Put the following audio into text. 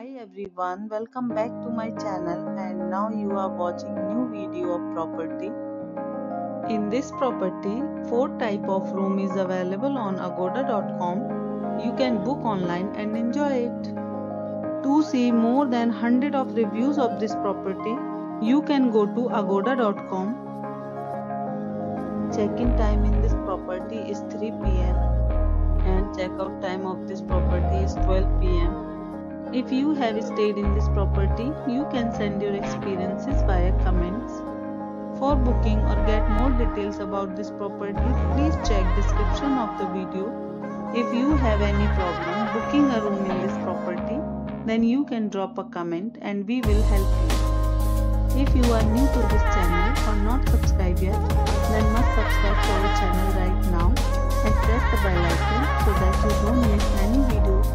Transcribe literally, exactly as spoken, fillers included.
Hi everyone, welcome back to my channel, and now you are watching new video of property. In this property, four type of room is available on agoda dot com. You can book online and enjoy it. To see more than one hundred of reviews of this property, you can go to agoda dot com. Check-in time in this property is three p m and check-out time of this property is twelve p m If you have stayed in this property, you can send your experiences via comments. For booking or get more details about this property, please check description of the video. If you have any problem booking a room in this property, then you can drop a comment and we will help you. If you are new to this channel or not subscribed yet, then must subscribe to our channel right now and press the bell icon so that you don't miss any videos